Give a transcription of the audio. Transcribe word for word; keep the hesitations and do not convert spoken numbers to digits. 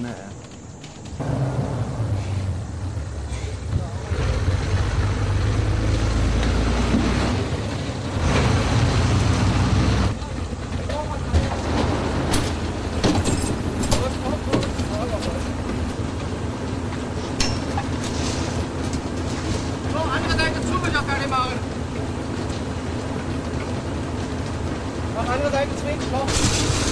sensationell. Auf der anderen Seite zwingt noch.